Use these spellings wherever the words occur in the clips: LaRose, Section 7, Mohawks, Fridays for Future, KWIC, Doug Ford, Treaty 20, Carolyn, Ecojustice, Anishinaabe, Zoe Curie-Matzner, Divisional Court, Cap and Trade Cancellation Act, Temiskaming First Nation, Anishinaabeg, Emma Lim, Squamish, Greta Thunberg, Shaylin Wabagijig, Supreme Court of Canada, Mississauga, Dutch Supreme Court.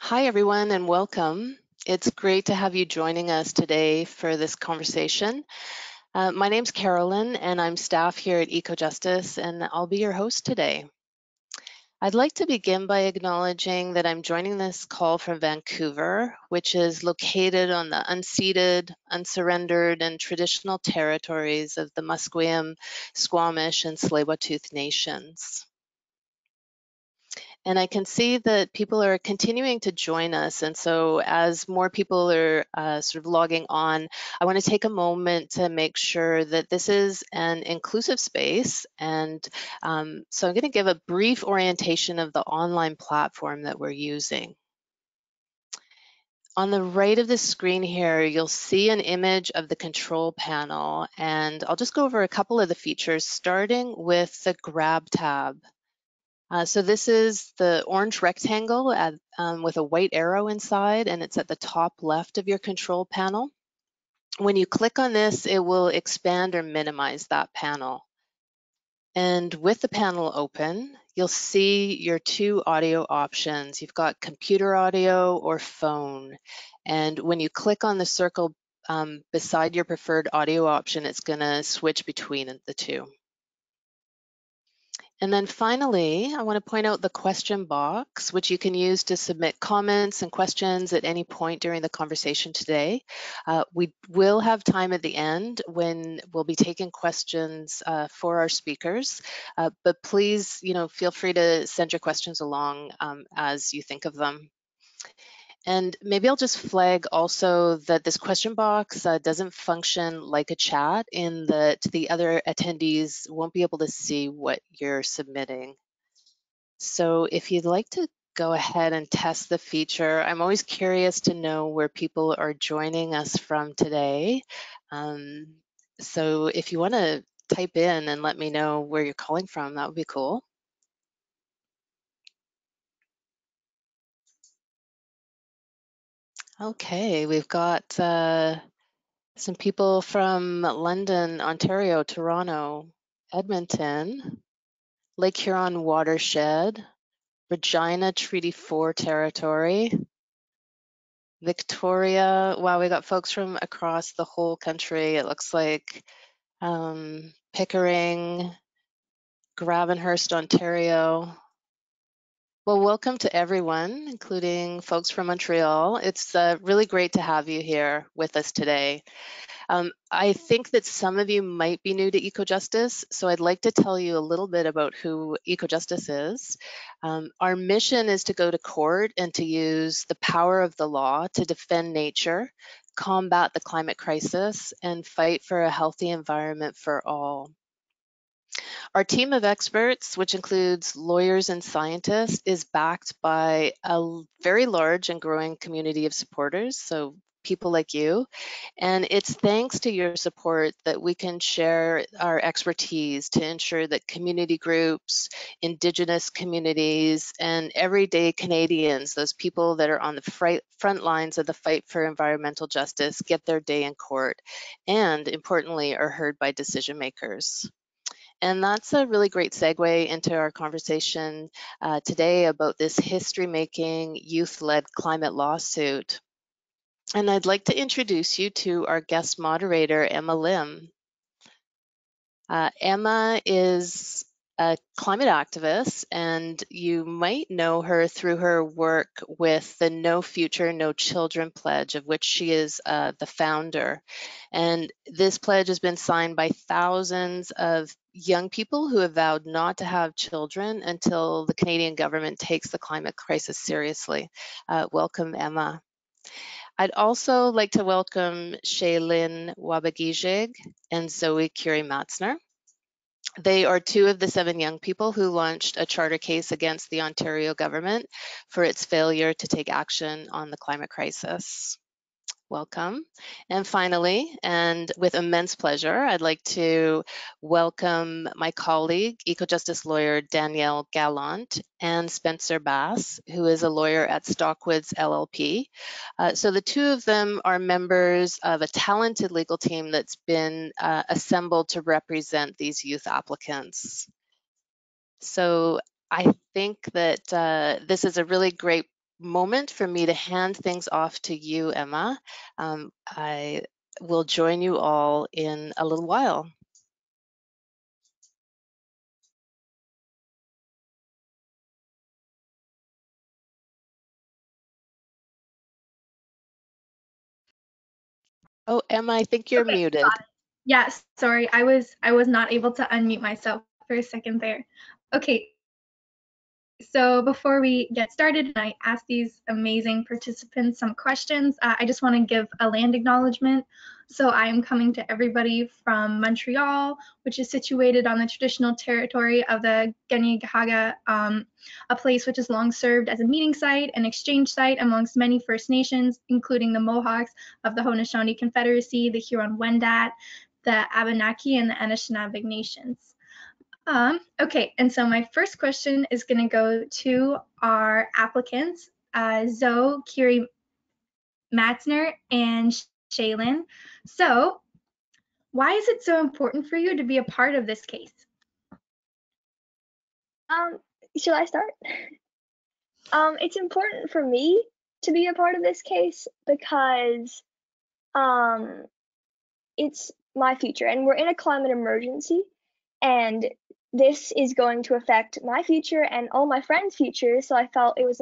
Hi everyone and welcome. It's great to have you joining us today for this conversation. My name's Carolyn and I'm staff here at Ecojustice and I'll be your host today. I'd like to begin by acknowledging that I'm joining this call from Vancouver, which is located on the unceded, unsurrendered, and traditional territories of the Musqueam, Squamish, and Tsleil-Waututh nations. And I can see that people are continuing to join us. And so as more people are sort of logging on, I want to take a moment to make sure that this is an inclusive space. And so I'm going to give a brief orientation of the online platform that we're using. On the right of the screen here, you'll see an image of the control panel. And I'll just go over a couple of the features, starting with the Grab tab. So this is the orange rectangle with a white arrow inside, and it's at the top left of your control panel. When you click on this, it will expand or minimize that panel. And with the panel open, you'll see your two audio options. You've got computer audio or phone. And when you click on the circle beside your preferred audio option, it's going to switch between the two. And then finally, I want to point out the question box, which you can use to submit comments and questions at any point during the conversation today. We will have time at the end when we'll be taking questions for our speakers, but please, feel free to send your questions along as you think of them. And maybe I'll just flag also that this question box doesn't function like a chat in that the other attendees won't be able to see what you're submitting. So if you'd like to go ahead and test the feature, I'm always curious to know where people are joining us from today. So if you want to type in and let me know where you're calling from, that would be cool. Okay, we've got some people from London, Ontario, Toronto, Edmonton, Lake Huron Watershed, Regina Treaty 4 Territory, Victoria. Wow, we got folks from across the whole country, it looks like. Pickering, Gravenhurst, Ontario. Well, welcome to everyone, including folks from Montreal. It's really great to have you here with us today. I think that some of you might be new to Ecojustice, so I'd like to tell you a little bit about who Ecojustice is. Our mission is to go to court and to use the power of the law to defend nature, combat the climate crisis, and fight for a healthy environment for all. Our team of experts, which includes lawyers and scientists, is backed by a very large and growing community of supporters, so people like you. And it's thanks to your support that we can share our expertise to ensure that community groups, Indigenous communities, and everyday Canadians, those people that are on the front lines of the fight for environmental justice, get their day in court and, importantly, are heard by decision makers. And that's a really great segue into our conversation today about this history-making, youth-led climate lawsuit. And I'd like to introduce you to our guest moderator, Emma Lim. Emma is a climate activist, and you might know her through her work with the No Future, No Children pledge, of which she is the founder. And this pledge has been signed by thousands of young people who have vowed not to have children until the Canadian government takes the climate crisis seriously. Welcome, Emma. I'd also like to welcome Shaylin Wabagijig and Zoe Curie-Matzner. They are two of the 7 young people who launched a charter case against the Ontario government for its failure to take action on the climate crisis. Welcome. And finally, and with immense pleasure, I'd like to welcome my colleague, Ecojustice lawyer Danielle Gallant, and Spencer Bass, who is a lawyer at Stockwoods LLP. So the two of them are members of a talented legal team that's been assembled to represent these youth applicants. So I think that this is a really great moment for me to hand things off to you, Emma. I will join you all in a little while. Oh, Emma, I think you're muted. Yes, sorry, I was not able to unmute myself for a second there. Okay, so before we get started, I asked these amazing participants some questions. I just want to give a land acknowledgement. So I am coming to everybody from Montreal, which is situated on the traditional territory of the Ganyagahaga, a place which has long served as a meeting site and exchange site amongst many First Nations, including the Mohawks of the Haudenosaunee Confederacy, the Huron Wendat, the Abenaki, and the Anishinaabeg nations. Okay, and so my first question is going to go to our applicants, Zoe Curie-Matzner and Shaylin. So why is it so important for you to be a part of this case? Should I start? It's important for me to be a part of this case because it's my future, and we're in a climate emergency, and this is going to affect my future and all my friends' futures. So I felt it was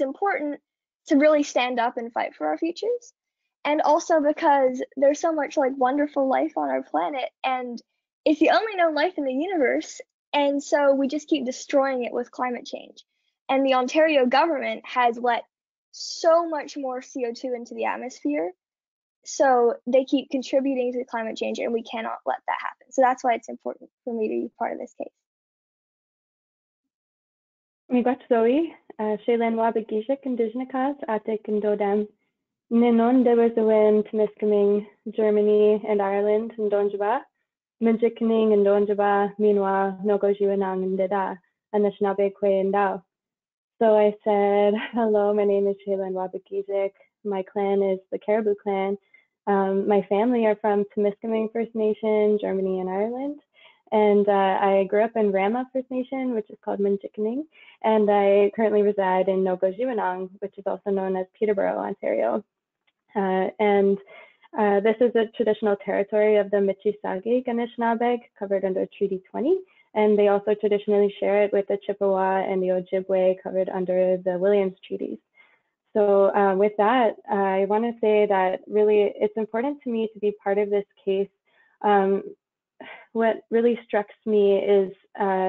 important to really stand up and fight for our futures. And also because there's so much like wonderful life on our planet, and it's the only known life in the universe, and so we just keep destroying it with climate change. And the Ontario government has let so much more CO2 into the atmosphere, so they keep contributing to climate change, and we cannot let that happen. So that's why it's important for me to be part of this case. Miigwech Zoe, Shaylin Wabagijig, Indigenous, Atik and Dodam. Ninon Dewerzewin, Temiskaming, Germany and Ireland, and Donjaba, Majikning and Donjaba, meanwhile, Nogojuanang and Deda, Anishinaabe Kwe and Dao. So I said, hello, my name is Shaylin Wabagijig. My clan is the Caribou clan. My family are from Temiskaming First Nation, Germany and Ireland. And I grew up in Rama First Nation, which is called Medicine Wheel, and I currently reside in Nogojuanang, which is also known as Peterborough, Ontario. This is a traditional territory of the Michisagi Anishinaabe, covered under Treaty 20, and they also traditionally share it with the Chippewa and the Ojibwe, covered under the Williams Treaties. So with that, I want to say that really it's important to me to be part of this case. What really strikes me is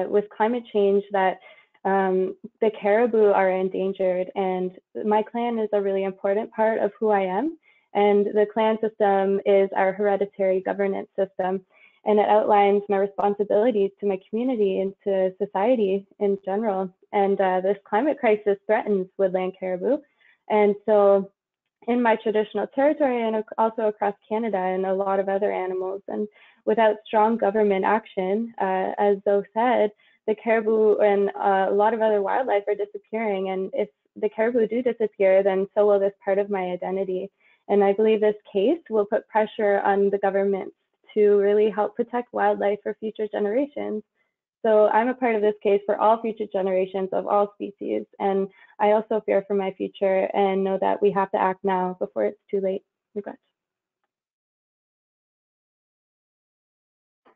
with climate change that the caribou are endangered, and my clan is a really important part of who I am. And the clan system is our hereditary governance system, and it outlines my responsibilities to my community and to society in general. And this climate crisis threatens woodland caribou. And so in my traditional territory and also across Canada and a lot of other animals, and without strong government action, as Zoe said, the caribou and a lot of other wildlife are disappearing. And if the caribou do disappear, then so will this part of my identity. And I believe this case will put pressure on the government to really help protect wildlife for future generations. So I'm a part of this case for all future generations of all species. And I also fear for my future and know that we have to act now before it's too late. Regret.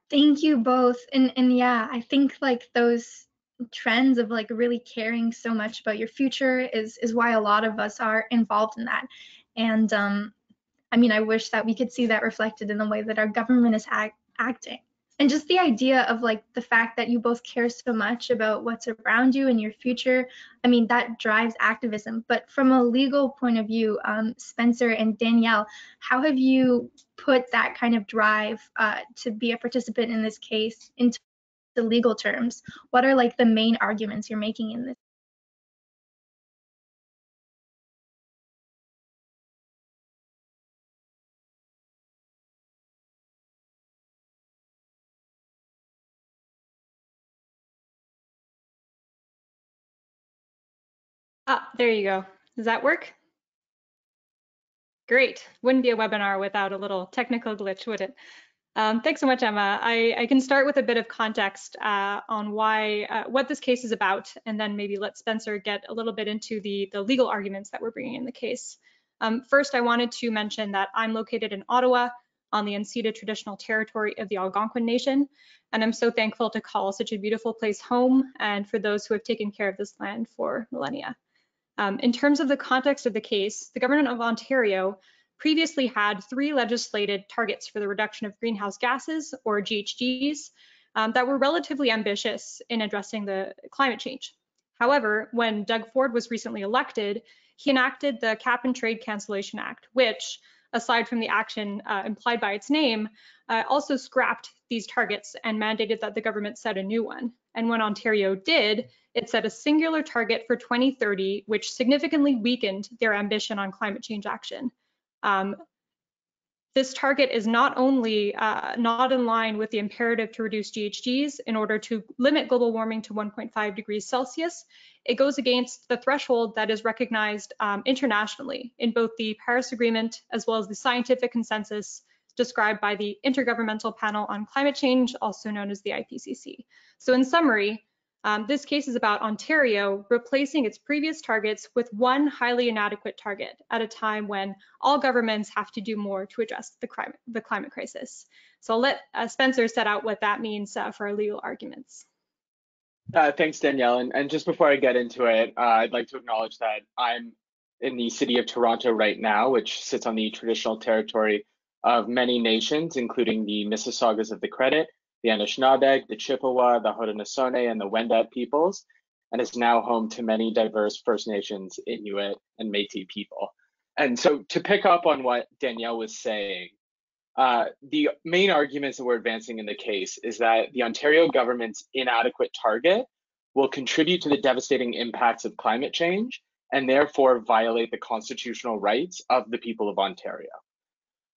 Thank you both. And yeah, I think like those trends of like really caring so much about your future is why a lot of us are involved in that. And I mean, I wish that we could see that reflected in the way that our government is acting. And just the idea of like the fact that you both care so much about what's around you and your future, I mean, that drives activism. But from a legal point of view, Spencer and Danielle, how have you put that kind of drive to be a participant in this case into the legal terms? What are like the main arguments you're making in this? Ah, there you go. Does that work? Great. Wouldn't be a webinar without a little technical glitch, would it? Thanks so much, Emma. I can start with a bit of context on why, what this case is about, and then maybe let Spencer get a little bit into the legal arguments that we're bringing in the case. First, I wanted to mention that I'm located in Ottawa on the unceded traditional territory of the Algonquin Nation, and I'm so thankful to call such a beautiful place home and for those who have taken care of this land for millennia. In terms of the context of the case, the government of Ontario previously had three legislated targets for the reduction of greenhouse gases, or GHGs, that were relatively ambitious in addressing the climate change. However, when Doug Ford was recently elected, he enacted the Cap and Trade Cancellation Act, which, aside from the action implied by its name, also scrapped these targets and mandated that the government set a new one. And when Ontario did, it set a singular target for 2030, which significantly weakened their ambition on climate change action. This target is not only not in line with the imperative to reduce GHGs in order to limit global warming to 1.5 degrees Celsius, it goes against the threshold that is recognized internationally in both the Paris Agreement as well as the scientific consensus described by the Intergovernmental Panel on Climate Change, also known as the IPCC. So in summary, this case is about Ontario replacing its previous targets with one highly inadequate target at a time when all governments have to do more to address the climate crisis. So I'll let Spencer set out what that means for our legal arguments. Thanks, Danielle. And just before I get into it, I'd like to acknowledge that I'm in the city of Toronto right now, which sits on the traditional territory of many nations, including the Mississaugas of the Credit, the Anishinaabeg, the Chippewa, the Haudenosaunee, and the Wendat peoples, and is now home to many diverse First Nations, Inuit, and Métis people. And so to pick up on what Danielle was saying, the main arguments that we're advancing in the case is that the Ontario government's inadequate target will contribute to the devastating impacts of climate change and therefore violate the constitutional rights of the people of Ontario.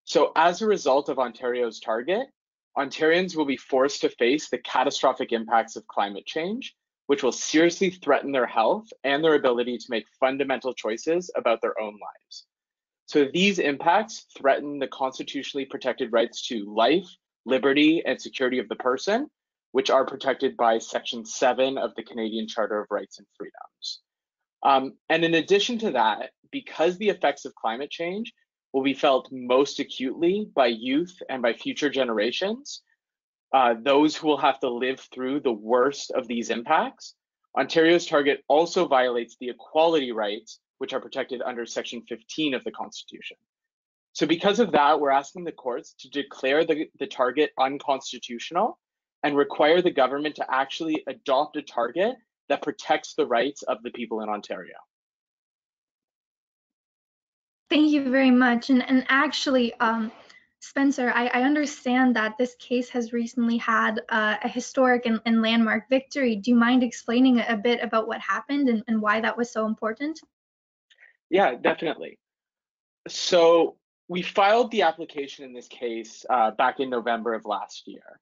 So as a result of Ontario's target, Ontarians will be forced to face the catastrophic impacts of climate change, which will seriously threaten their health and their ability to make fundamental choices about their own lives. So these impacts threaten the constitutionally protected rights to life, liberty, and security of the person, which are protected by Section 7 of the Canadian Charter of Rights and Freedoms. And in addition to that, because the effects of climate change will be felt most acutely by youth and by future generations, those who will have to live through the worst of these impacts, Ontario's target also violates the equality rights, which are protected under Section 15 of the Constitution. So because of that, we're asking the courts to declare the target unconstitutional and require the government to actually adopt a target that protects the rights of the people in Ontario. Thank you very much. And actually, Spencer, I understand that this case has recently had a historic and landmark victory. Do you mind explaining a bit about what happened and why that was so important? Yeah, definitely. So we filed the application in this case back in November of last year.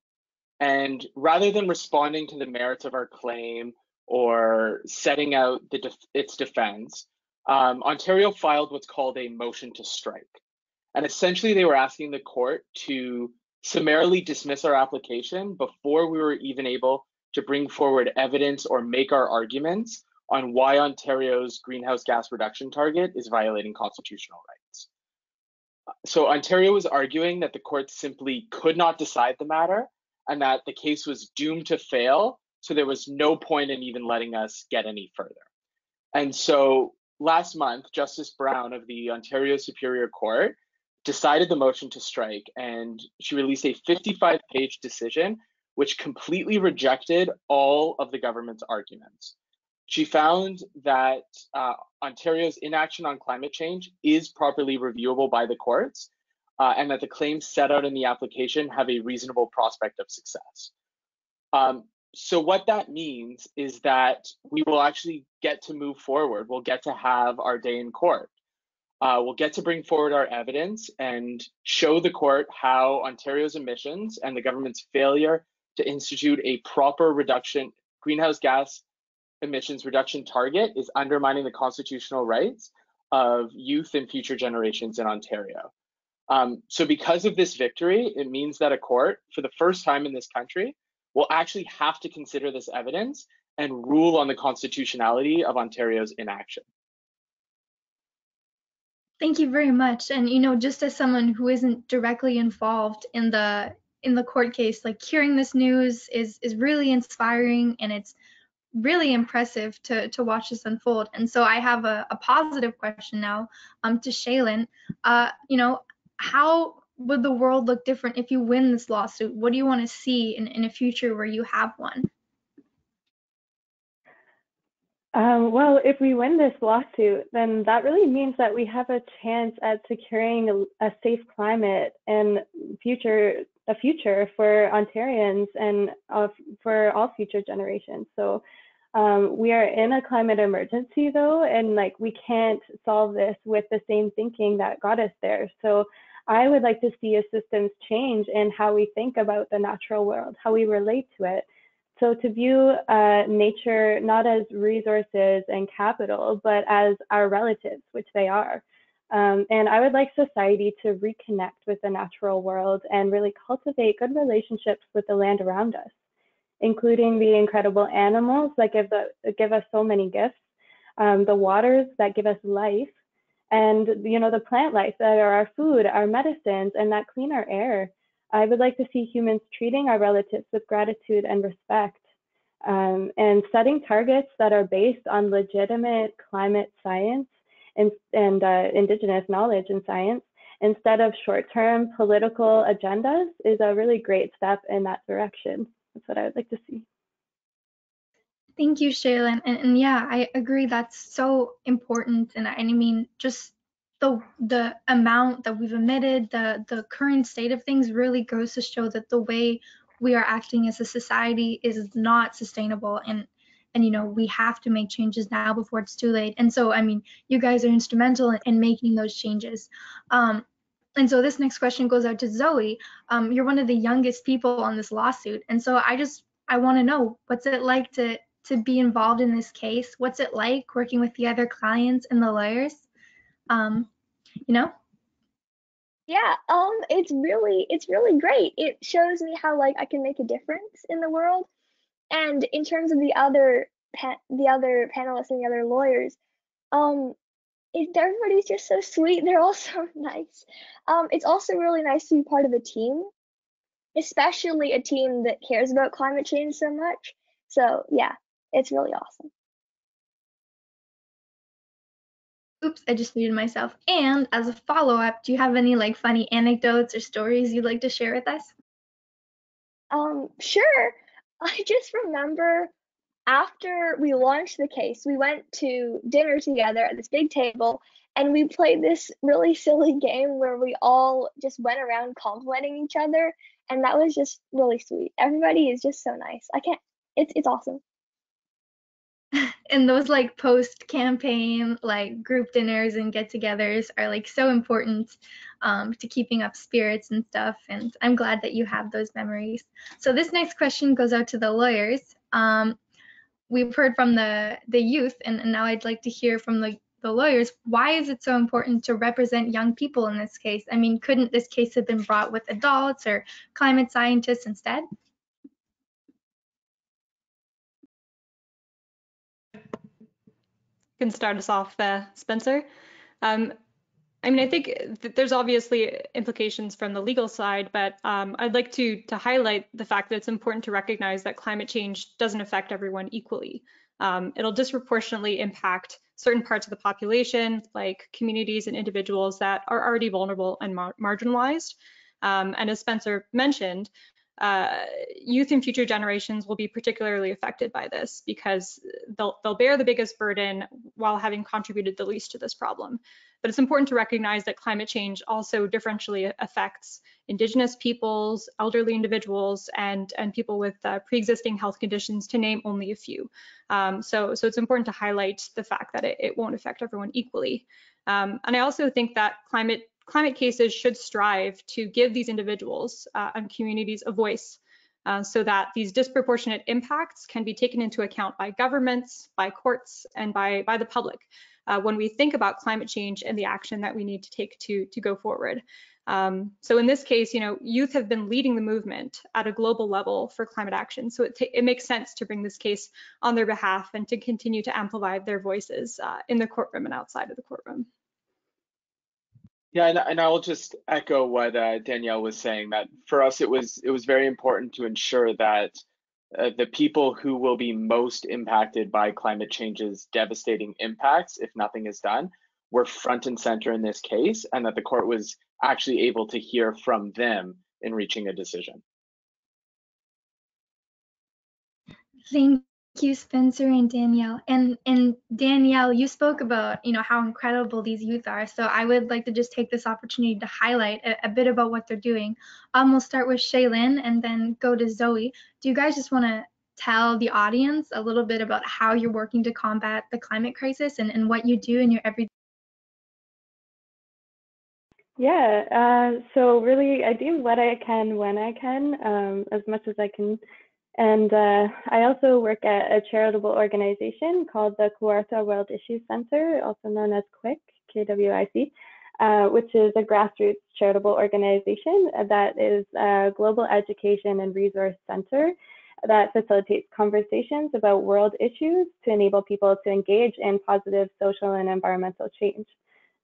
And rather than responding to the merits of our claim or setting out its defense, Ontario filed what's called a motion to strike. And essentially they were asking the court to summarily dismiss our application before we were even able to bring forward evidence or make our arguments on why Ontario's greenhouse gas reduction target is violating constitutional rights. So Ontario was arguing that the court simply could not decide the matter and that the case was doomed to fail, so there was no point in even letting us get any further. And so last month, Justice Brown of the Ontario Superior Court decided the motion to strike, and she released a 55-page decision which completely rejected all of the government's arguments. She found that Ontario's inaction on climate change is properly reviewable by the courts, and that the claims set out in the application have a reasonable prospect of success. So what that means is that we will actually get to move forward. We'll get to have our day in court. We'll get to bring forward our evidence and show the court how Ontario's emissions and the government's failure to institute a proper greenhouse gas emissions reduction target is undermining the constitutional rights of youth and future generations in Ontario. So because of this victory, it means that a court, for the first time in this country, will actually have to consider this evidence and rule on the constitutionality of Ontario's inaction. Thank you very much. And you know, just as someone who isn't directly involved in the court case, like hearing this news is really inspiring, and it's really impressive to watch this unfold. And so I have a positive question now to Shaylin. You know, how would the world look different if you win this lawsuit? What do you want to see in a future where you have one? Well, if we win this lawsuit, then that really means that we have a chance at securing a safe climate and a future for Ontarians and for all future generations. So we are in a climate emergency, though, and like we can't solve this with the same thinking that got us there. So I would like to see a systems change in how we think about the natural world, how we relate to it. So to view nature not as resources and capital, but as our relatives, which they are. And I would like society to reconnect with the natural world and really cultivate good relationships with the land around us, including the incredible animals that give us so many gifts, the waters that give us life, and you know, the plant life that are our food, our medicines, and that clean our air. I would like to see humans treating our relatives with gratitude and respect, and setting targets that are based on legitimate climate science and Indigenous knowledge and science, instead of short-term political agendas, is a really great step in that direction. That's what I would like to see. Thank you, Shaylin. And yeah, I agree, that's so important. And I mean, just the amount that we've emitted, the current state of things really goes to show that the way we are acting as a society is not sustainable. And you know, we have to make changes now before it's too late. And so, I mean, you guys are instrumental in making those changes. And so this next question goes out to Zoe. You're one of the youngest people on this lawsuit. And so I want to know, what's it like to be involved in this case? What's it like working with the other clients and the lawyers? You know? Yeah, it's really great. It shows me how like I can make a difference in the world. And in terms of the other panelists and the other lawyers, everybody's just so sweet. They're all so nice. It's also really nice to be part of a team, especially a team that cares about climate change so much. So yeah, it's really awesome. Oops, I just muted myself. And as a follow-up, do you have any like funny anecdotes or stories you'd like to share with us? Sure. I just remember after we launched the case, we went to dinner together at this big table, and we played this really silly game where we all just went around complimenting each other, and that was just really sweet. Everybody is just so nice. It's awesome. And those like post-campaign like group dinners and get-togethers are like so important to keeping up spirits and stuff, and I'm glad that you have those memories. So this next question goes out to the lawyers. We've heard from the youth, and now I'd like to hear from the lawyers. Why is it so important to represent young people in this case? I mean, couldn't this case have been brought with adults or climate scientists instead? Can start us off there, Spencer. I mean, I think that there's obviously implications from the legal side, but I'd like to highlight the fact that it's important to recognize that climate change doesn't affect everyone equally. It'll disproportionately impact certain parts of the population, like communities and individuals that are already vulnerable and marginalized. And as Spencer mentioned, youth and future generations will be particularly affected by this because they'll bear the biggest burden while having contributed the least to this problem. But it's important to recognize that climate change also differentially affects Indigenous peoples, elderly individuals, and people with pre-existing health conditions, to name only a few. So it's important to highlight the fact that it won't affect everyone equally. And I also think that climate cases should strive to give these individuals and communities a voice so that these disproportionate impacts can be taken into account by governments, by courts, and by the public when we think about climate change and the action that we need to take to go forward. So in this case, youth have been leading the movement at a global level for climate action. So it makes sense to bring this case on their behalf and to continue to amplify their voices in the courtroom and outside of the courtroom. Yeah, and I'll just echo what Danielle was saying, that for us, it was very important to ensure that the people who will be most impacted by climate change's devastating impacts, if nothing is done, were front and center in this case, and that the court was actually able to hear from them in reaching a decision. Thank you, Spencer and Danielle. And Danielle, you spoke about how incredible these youth are, so I would like to just take this opportunity to highlight a bit about what they're doing. We'll start with Shaylin and then go to Zoe. Do you guys just want to tell the audience a little bit about how you're working to combat the climate crisis and what you do in your everyday? Yeah, so really I do what I can when I can, as much as I can. And I also work at a charitable organization called the Kawartha World Issues Centre, also known as KWIC, KWIC, which is a grassroots charitable organization that is a global education and resource center that facilitates conversations about world issues to enable people to engage in positive social and environmental change.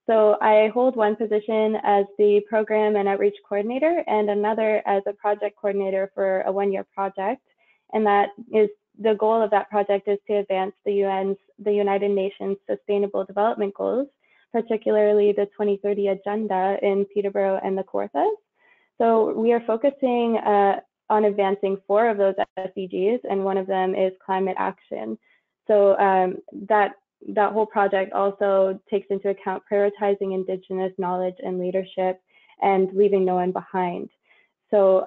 So I hold one position as the program and outreach coordinator and another as a project coordinator for a one-year project. And that is the goal of that project is to advance the United Nations Sustainable Development Goals, particularly the 2030 Agenda in Peterborough and the Kawarthas. So we are focusing on advancing 4 of those SDGs, and one of them is climate action. So that whole project also takes into account prioritizing Indigenous knowledge and leadership and leaving no one behind. So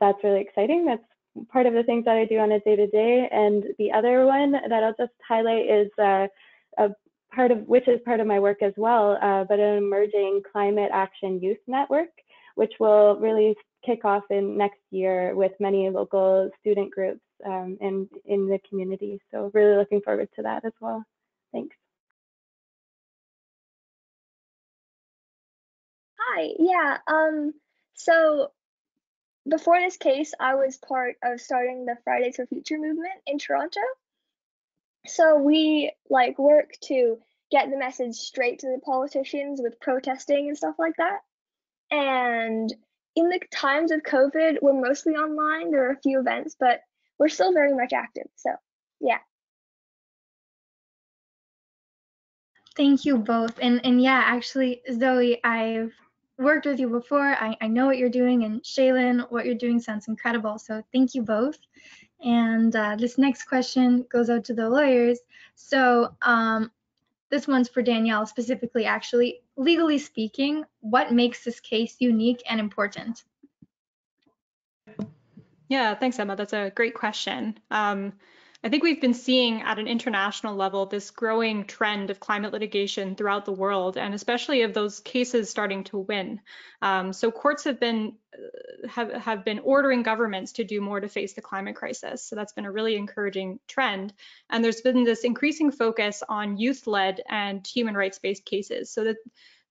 that's really exciting. That's part of the things that I do on a day-to-day. And the other one that I'll just highlight is part of my work as well, but an emerging climate action youth network, which will really kick off in next year with many local student groups in the community. So really looking forward to that as well. Thanks. Hi, yeah, so before this case, I was part of starting the Fridays for Future movement in Toronto. So we work to get the message straight to the politicians with protesting and stuff like that. And in the times of COVID, we're mostly online. There are a few events, but we're still very much active, so yeah. Thank you both. And yeah, actually, Zoe, I've worked with you before. I know what you're doing, and Shaylin, what you're doing sounds incredible. So thank you both. And this next question goes out to the lawyers. So this one's for Danielle specifically, actually. Legally speaking, what makes this case unique and important? Yeah, thanks, Emma. That's a great question. I think we've been seeing at an international level this growing trend of climate litigation throughout the world, and especially of those cases starting to win. So courts have been ordering governments to do more to face the climate crisis. So that's been a really encouraging trend. And there's been this increasing focus on youth-led and human rights-based cases. So that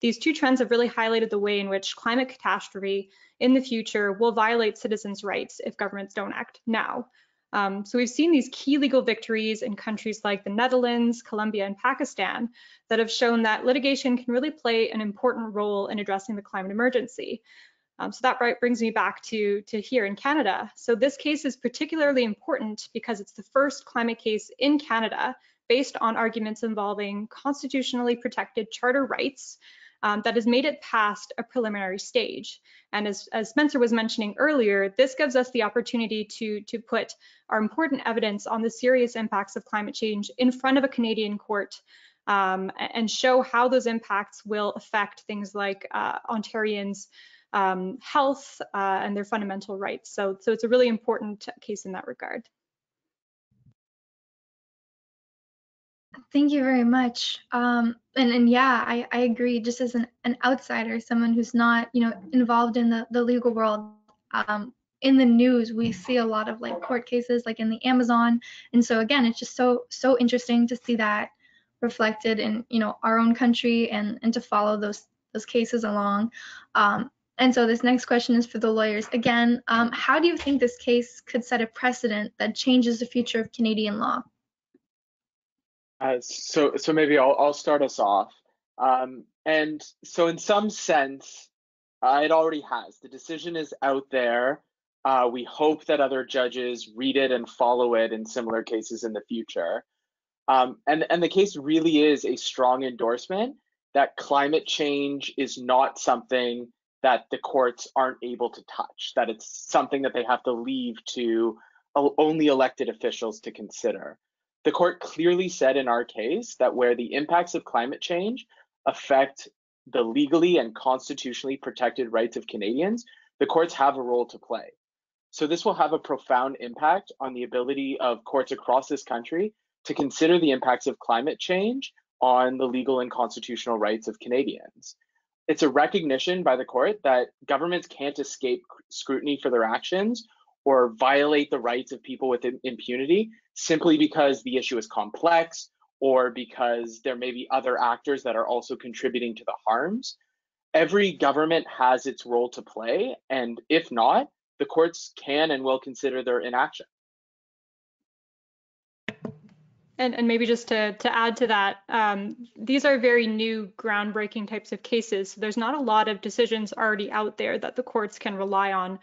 these two trends have really highlighted the way in which climate catastrophe in the future will violate citizens' rights if governments don't act now. So we've seen these key legal victories in countries like the Netherlands, Colombia, and Pakistan that have shown that litigation can really play an important role in addressing the climate emergency. So that brings me back to here in Canada. So this case is particularly important because it's the first climate case in Canada based on arguments involving constitutionally protected charter rights that has made it past a preliminary stage. And as Spencer was mentioning earlier, this gives us the opportunity to put our important evidence on the serious impacts of climate change in front of a Canadian court and show how those impacts will affect things like Ontarians' health and their fundamental rights. So it's a really important case in that regard. Thank you very much. And yeah, I agree. Just as an outsider, someone who's not, involved in the legal world, in the news, we see a lot of court cases in the Amazon. And so again, it's just so interesting to see that reflected in, our own country and to follow those those cases along. And so this next question is for the lawyers. Again, how do you think this case could set a precedent that changes the future of Canadian law? So maybe I'll start us off. And so in some sense, it already has. The decision is out there. We hope that other judges read it and follow it in similar cases in the future. And the case really is a strong endorsement that climate change is not something that the courts aren't able to touch, that it's something that they have to leave to only elected officials to consider. The court clearly said in our case that where the impacts of climate change affect the legally and constitutionally protected rights of Canadians, the courts have a role to play. So this will have a profound impact on the ability of courts across this country to consider the impacts of climate change on the legal and constitutional rights of Canadians. It's a recognition by the court that governments can't escape scrutiny for their actions or violate the rights of people with impunity simply because the issue is complex or because there may be other actors that are also contributing to the harms. Every government has its role to play, and if not, the courts can and will consider their inaction. And maybe just to add to that, these are very new, groundbreaking types of cases. So there's not a lot of decisions already out there that the courts can rely on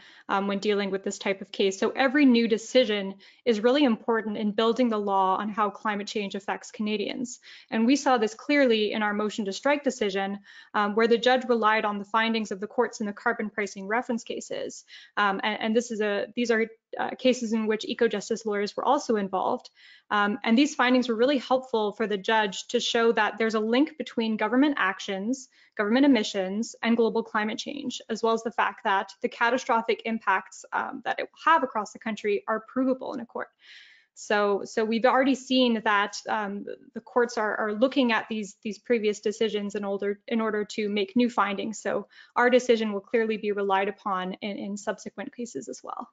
when dealing with this type of case. So every new decision is really important in building the law on how climate change affects Canadians. And we saw this clearly in our motion to strike decision, where the judge relied on the findings of the courts in the carbon pricing reference cases. These are cases in which ecojustice lawyers were also involved. And these findings were really helpful for the judge to show that there's a link between government actions, government emissions, and global climate change, as well as the fact that the catastrophic impacts that it will have across the country are provable in a court. So we've already seen that the courts are looking at these previous decisions in order to make new findings. So our decision will clearly be relied upon in subsequent cases as well.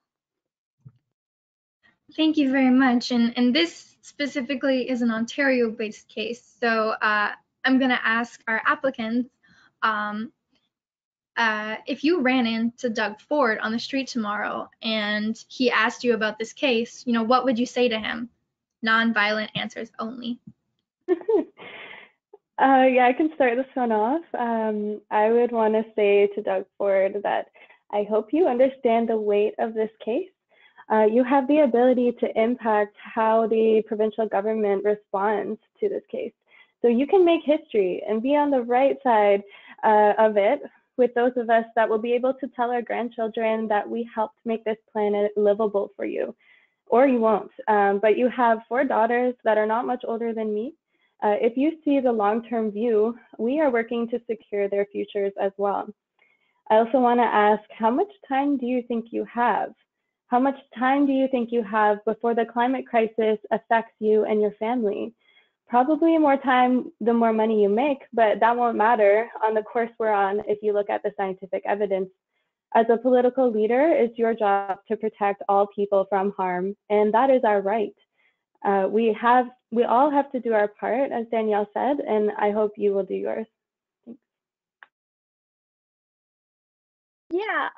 Thank you very much. And this specifically is an Ontario-based case. So I'm going to ask our applicants, if you ran into Doug Ford on the street tomorrow and he asked you about this case, you know, what would you say to him? Non-violent answers only. Yeah, I can start this one off. I would want to say to Doug Ford that I hope you understand the weight of this case. You have the ability to impact how the provincial government responds to this case. So you can make history and be on the right side of it with those of us that will be able to tell our grandchildren that we helped make this planet livable for you, or you won't. But you have 4 daughters that are not much older than me. If you see the long-term view, we are working to secure their futures as well. I also want to ask, how much time do you think you have? How much time do you think you have before the climate crisis affects you and your family? Probably more time, the more money you make, but that won't matter on the course we're on if you look at the scientific evidence. As a political leader, it's your job to protect all people from harm, and that is our right. We all have to do our part, as Danielle said, and I hope you will do yours. Thanks. Yeah.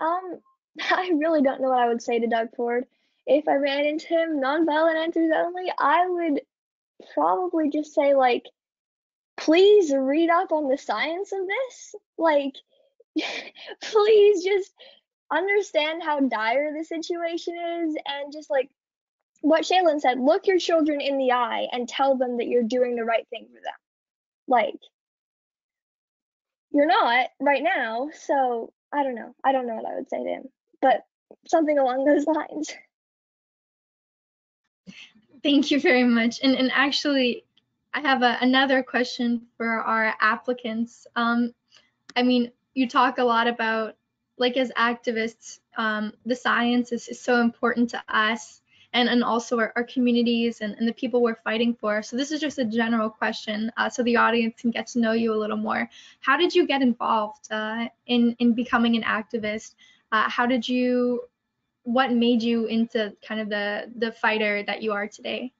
I really don't know what I would say to Doug Ford. If I ran into him, non-violent answers only, I would probably just say, like, please read up on the science of this. Like, please just understand how dire the situation is, and just like what Shaylin said, look your children in the eye and tell them that you're doing the right thing for them. Like, you're not right now, so I don't know. I don't know what I would say to him, but something along those lines. Thank you very much. And actually, I have another question for our applicants. I mean, you talk a lot about, like, as activists, the science is so important to us and also our communities and the people we're fighting for. So this is just a general question, so the audience can get to know you a little more. How did you get involved in becoming an activist? What made you into kind of the fighter that you are today?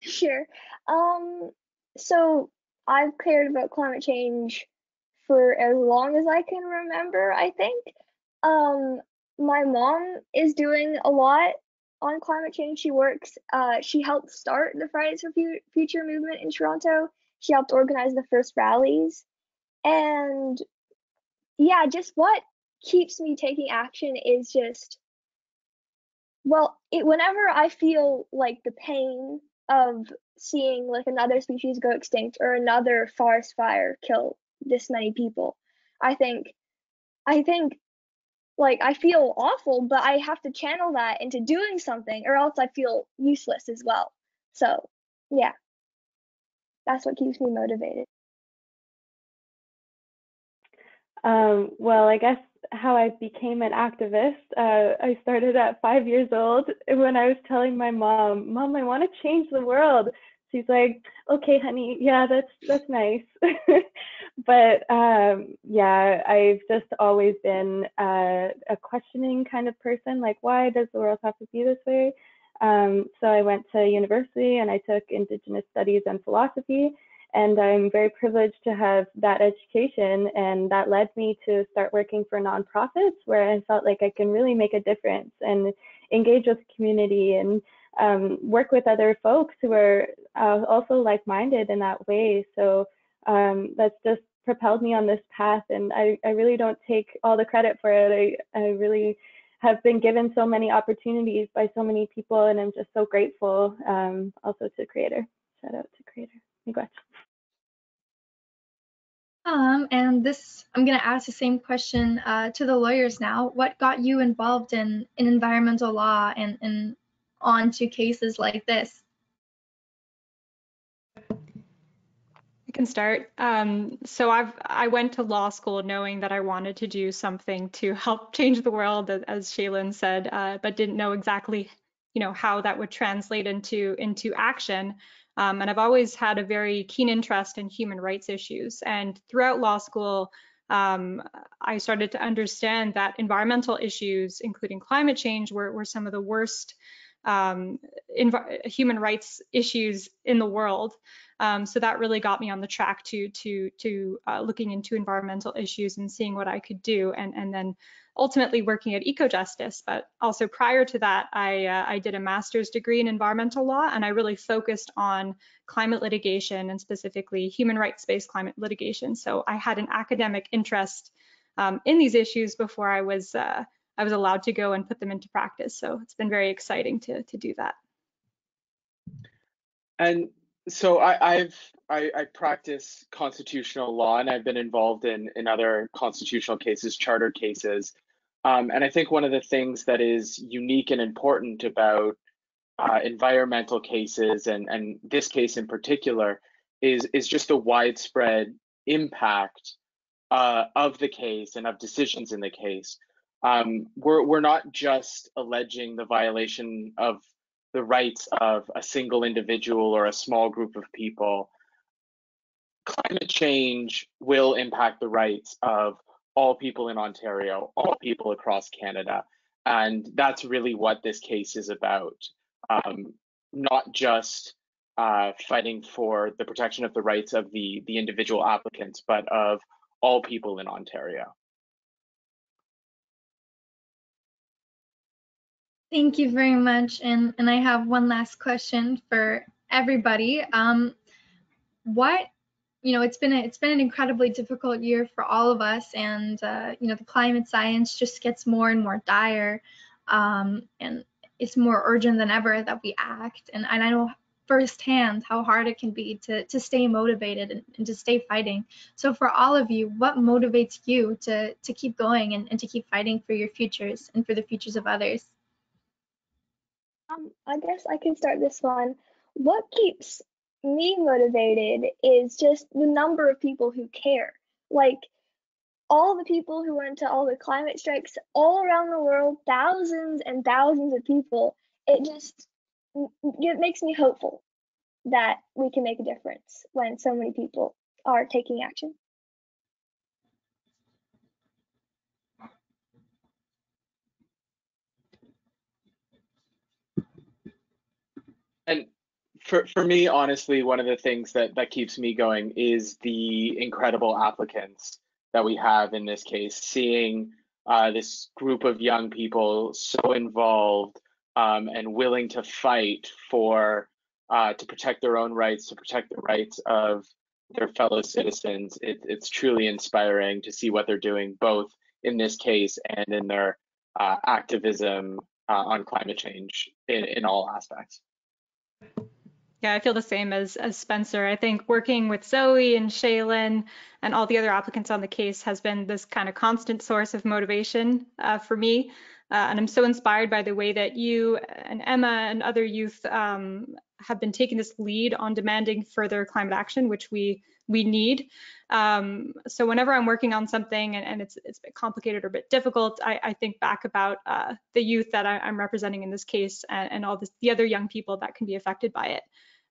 Sure. So I've cared about climate change for as long as I can remember, I think. My mom is doing a lot on climate change. She works, she helped start the Fridays for Future movement in Toronto. She helped organize the first rallies. And yeah, just what keeps me taking action is just, well, whenever I feel like the pain of seeing like another species go extinct or another forest fire kill this many people, I think like I feel awful, but I have to channel that into doing something or else I feel useless as well. So yeah, that's what keeps me motivated. Well, I guess how I became an activist, I started at 5 years old when I was telling my mom, I want to change the world. She's like, okay, honey, yeah, that's nice. But yeah, I've just always been a questioning kind of person, like, why does the world have to be this way? So I went to university and I took Indigenous studies and philosophy. And I'm very privileged to have that education, and that led me to start working for nonprofits where I felt like I can really make a difference and engage with community and work with other folks who are also like-minded in that way. So that's just propelled me on this path, and I really don't take all the credit for it. I really have been given so many opportunities by so many people, and I'm just so grateful. Also to Creator, shout out to Creator. And this, I'm going to ask the same question to the lawyers now. What got you involved in environmental law and onto cases like this? I can start. So I went to law school knowing that I wanted to do something to help change the world, as Shaylin said, but didn't know exactly, you know, how that would translate into action. And I've always had a very keen interest in human rights issues. And throughout law school, I started to understand that environmental issues, including climate change, were some of the worst human rights issues in the world. So that really got me on the track to looking into environmental issues and seeing what I could do, and then ultimately working at Ecojustice. But also prior to that, I did a master's degree in environmental law, and I really focused on climate litigation and specifically human rights-based climate litigation. So I had an academic interest in these issues before I was allowed to go and put them into practice. So it's been very exciting to do that. And so I practice constitutional law, and I've been involved in other constitutional cases, charter cases. And I think one of the things that is unique and important about environmental cases and this case in particular is just the widespread impact of the case and of decisions in the case. We're not just alleging the violation of the rights of a single individual or a small group of people. Climate change will impact the rights of all people in Ontario, all people across Canada. And that's really what this case is about. Not just fighting for the protection of the rights of the individual applicants, but of all people in Ontario. Thank you very much. And I have one last question for everybody. What, you know, it's been an incredibly difficult year for all of us, and you know, the climate science just gets more and more dire, and it's more urgent than ever that we act. And I know firsthand how hard it can be to stay motivated and to stay fighting. So for all of you, what motivates you to keep going and to keep fighting for your futures and for the futures of others? I guess I can start this one. What keeps me motivated is just the number of people who care. Like all the people who went to all the climate strikes all around the world, thousands and thousands of people. It makes me hopeful that we can make a difference when so many people are taking action. And For me, honestly, one of the things that keeps me going is the incredible applicants that we have in this case, seeing this group of young people so involved and willing to fight for to protect their own rights, to protect the rights of their fellow citizens. It's truly inspiring to see what they're doing, both in this case and in their activism on climate change in all aspects. Yeah, I feel the same as Spencer. I think working with Zoe and Shaylin and all the other applicants on the case has been this kind of constant source of motivation for me. And I'm so inspired by the way that you and Emma and other youth have been taking this lead on demanding further climate action, which we need. So whenever I'm working on something and it's a bit complicated or a bit difficult, I think back about the youth that I'm representing in this case and all the other young people that can be affected by it.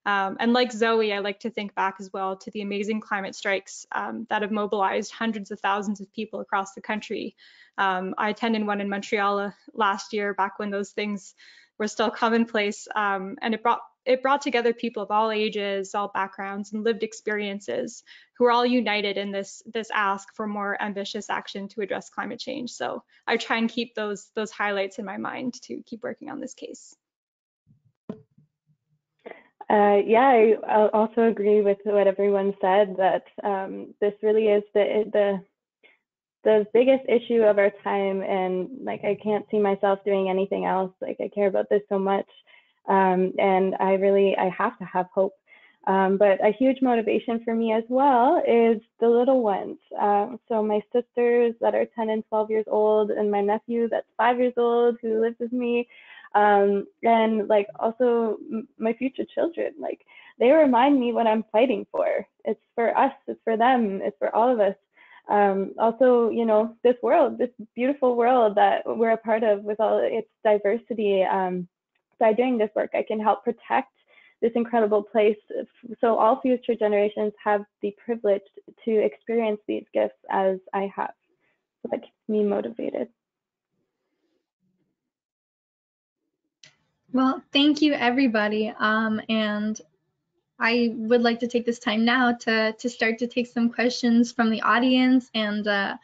And like Zoe, I like to think back as well to the amazing climate strikes that have mobilized hundreds of thousands of people across the country. I attended one in Montreal last year, back when those things were still commonplace, and it brought together people of all ages, all backgrounds, and lived experiences who are all united in this ask for more ambitious action to address climate change. So I try and keep those highlights in my mind to keep working on this case. Yeah, I also agree with what everyone said, that this really is the biggest issue of our time, and like I can't see myself doing anything else. Like I care about this so much, and I have to have hope. But a huge motivation for me as well is the little ones. So my sisters that are 10 and 12 years old, and my nephew that's 5 years old who lives with me. And like also my future children, like they remind me what I'm fighting for. It's for us, it's for them, it's for all of us. Also, you know, this world, this beautiful world that we're a part of with all its diversity. By doing this work, I can help protect this incredible place, so all future generations have the privilege to experience these gifts as I have. So that keeps me motivated. Well, thank you, everybody. And I would like to take this time now to start to take some questions from the audience, and a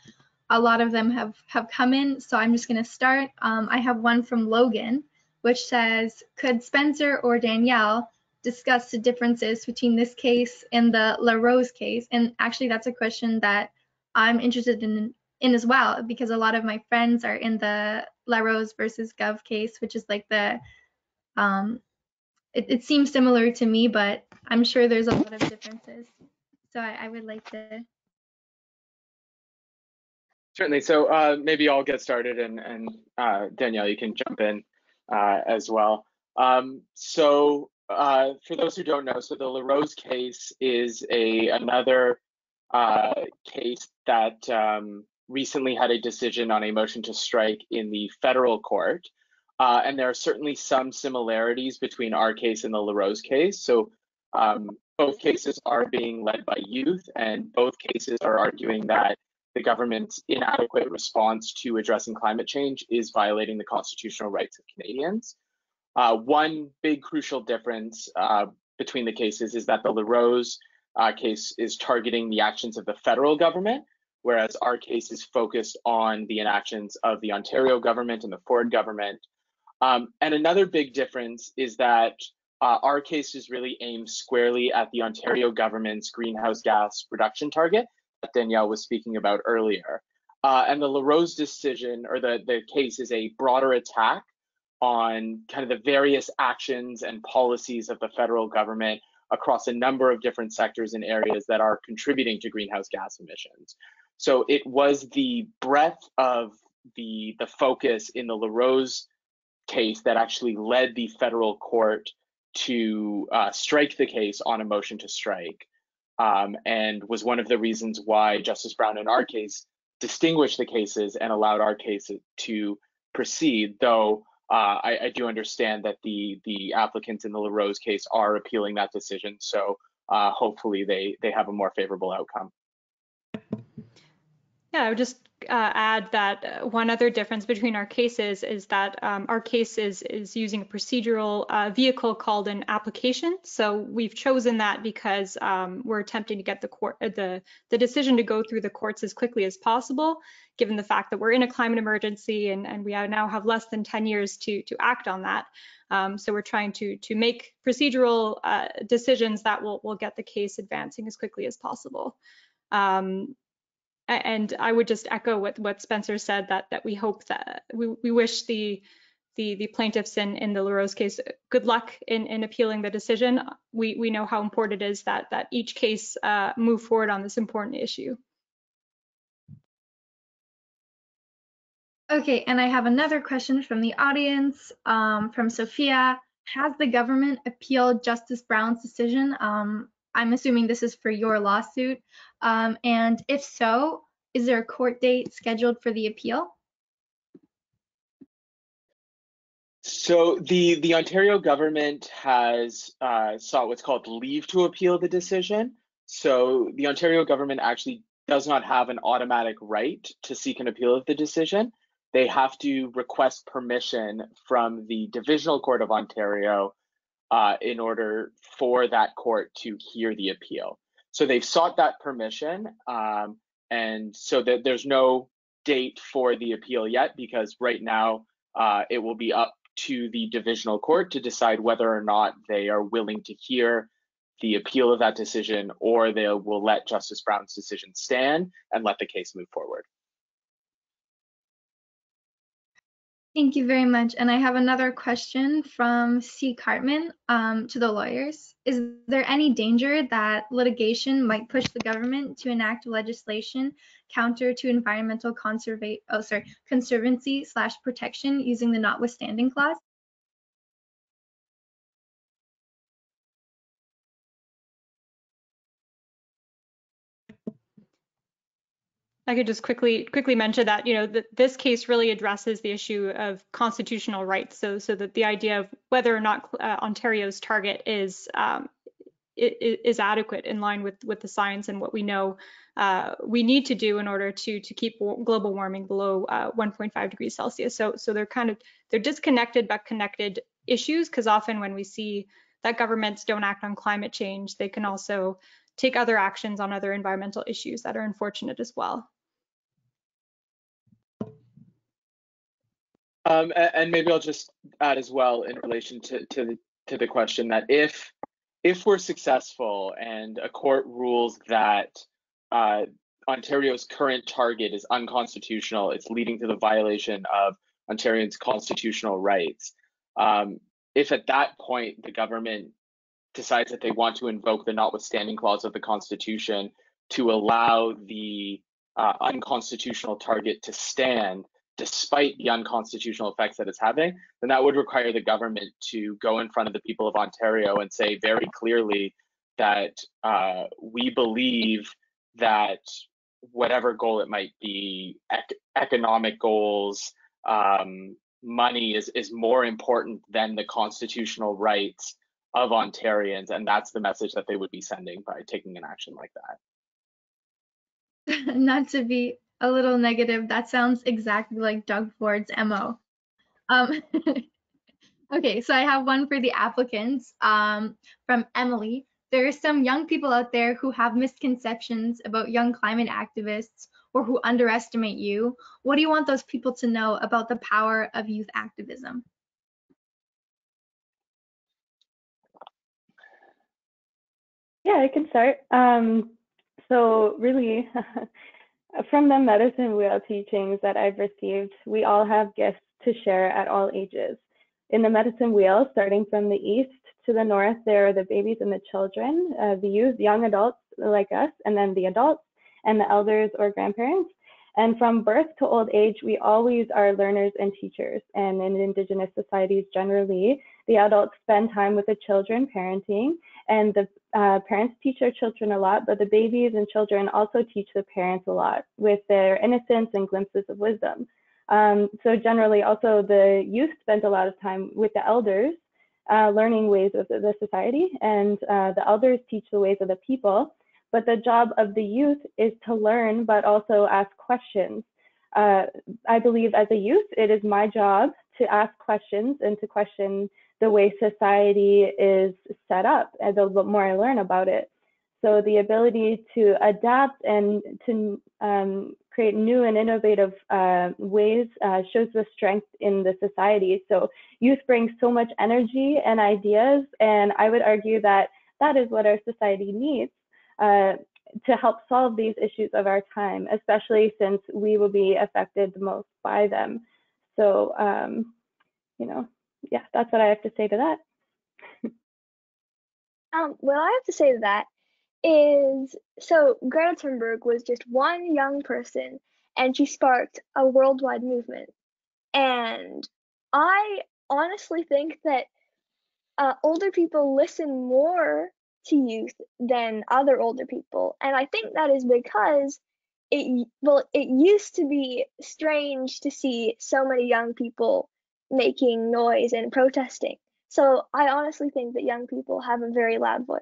lot of them have come in. So I'm just going to start. I have one from Logan, which says, could Spencer or Danielle discuss the differences between this case and the LaRose case? And actually, that's a question that I'm interested in as well, because a lot of my friends are in the LaRose versus Gov case, which is like the it seems similar to me, but I'm sure there's a lot of differences. So I would like to. Certainly. So maybe I'll get started, and Danielle, you can jump in as well. So for those who don't know, so the LaRose case is another case that recently had a decision on a motion to strike in the federal court. And there are certainly some similarities between our case and the LaRose case. So both cases are being led by youth, and both cases are arguing that the government's inadequate response to addressing climate change is violating the constitutional rights of Canadians. One big crucial difference between the cases is that the LaRose case is targeting the actions of the federal government, whereas our case is focused on the inactions of the Ontario government and the Ford government. And another big difference is that our case is really aimed squarely at the Ontario government's greenhouse gas reduction target that Danielle was speaking about earlier. And the LaRose decision, or the case, is a broader attack on kind of the various actions and policies of the federal government across a number of different sectors and areas that are contributing to greenhouse gas emissions. So it was the breadth of the focus in the LaRose case that actually led the federal court to strike the case on a motion to strike, and was one of the reasons why Justice Brown in our case distinguished the cases and allowed our case to proceed, though I do understand that the applicants in the LaRose case are appealing that decision, so hopefully they have a more favorable outcome. Yeah, I would just add that one other difference between our cases is that our case is using a procedural vehicle called an application. So we've chosen that because we're attempting to get the court the decision to go through the courts as quickly as possible, given the fact that we're in a climate emergency and we now have less than 10 years to act on that. So we're trying to make procedural decisions that will get the case advancing as quickly as possible. And I would just echo what Spencer said, that we hope that we wish the plaintiffs in the LaRose case good luck in appealing the decision. We know how important it is that each case move forward on this important issue. Okay, and I have another question from the audience from Sophia. Has the government appealed Justice Brown's decision? I'm assuming this is for your lawsuit. And if so, is there a court date scheduled for the appeal? So the Ontario government has sought what's called leave to appeal the decision. So the Ontario government actually does not have an automatic right to seek an appeal of the decision. They have to request permission from the Divisional Court of Ontario in order for that court to hear the appeal. So they've sought that permission, and so that there's no date for the appeal yet, because right now it will be up to the Divisional Court to decide whether or not they are willing to hear the appeal of that decision, or they will let Justice Brown's decision stand and let the case move forward. Thank you very much. And I have another question from C. Cartman to the lawyers. Is there any danger that litigation might push the government to enact legislation counter to environmental conservancy/protection using the notwithstanding clause? I could just quickly mention that, you know, this case really addresses the issue of constitutional rights. So that the idea of whether or not Ontario's target is adequate in line with the science and what we know we need to do in order to keep global warming below 1.5 degrees Celsius. So they're disconnected but connected issues, because often when we see that governments don't act on climate change, they can also take other actions on other environmental issues that are unfortunate as well. And maybe I'll just add as well in relation to the question that if we're successful and a court rules that Ontario's current target is unconstitutional, it's leading to the violation of Ontarians' constitutional rights. If at that point the government decides that they want to invoke the notwithstanding clause of the Constitution to allow the unconstitutional target to stand despite the unconstitutional effects that it's having, then that would require the government to go in front of the people of Ontario and say very clearly that we believe that whatever goal it might be, economic goals, money is more important than the constitutional rights of Ontarians, and that's the message that they would be sending by taking an action like that. Not to be a little negative, that sounds exactly like Doug Ford's MO. Okay, so I have one for the applicants from Emily. There are some young people out there who have misconceptions about young climate activists or who underestimate you. What do you want those people to know about the power of youth activism? Yeah, I can start. So really, from the Medicine Wheel teachings that I've received, we all have gifts to share at all ages. In the Medicine Wheel, starting from the east to the north, there are the babies and the children, the youth, young adults like us, and then the adults and the elders or grandparents. And from birth to old age, we always are learners and teachers. And in Indigenous societies generally, the adults spend time with the children parenting, and the parents teach their children a lot, but the babies and children also teach the parents a lot with their innocence and glimpses of wisdom. So generally also the youth spent a lot of time with the elders, learning ways of the society, and the elders teach the ways of the people. But the job of the youth is to learn, but also ask questions. I believe as a youth, it is my job to ask questions and to question the way society is set up, and the more I learn about it. So the ability to adapt and to create new and innovative ways shows the strength in the society. So youth brings so much energy and ideas, and I would argue that that is what our society needs to help solve these issues of our time, especially since we will be affected the most by them. So, yeah, that's what I have to say to that. What I have to say to that is, so Greta Thunberg was just one young person, and she sparked a worldwide movement. And I honestly think that older people listen more to youth than other older people, and I think that is because it used to be strange to see so many young people making noise and protesting. So I honestly think that young people have a very loud voice.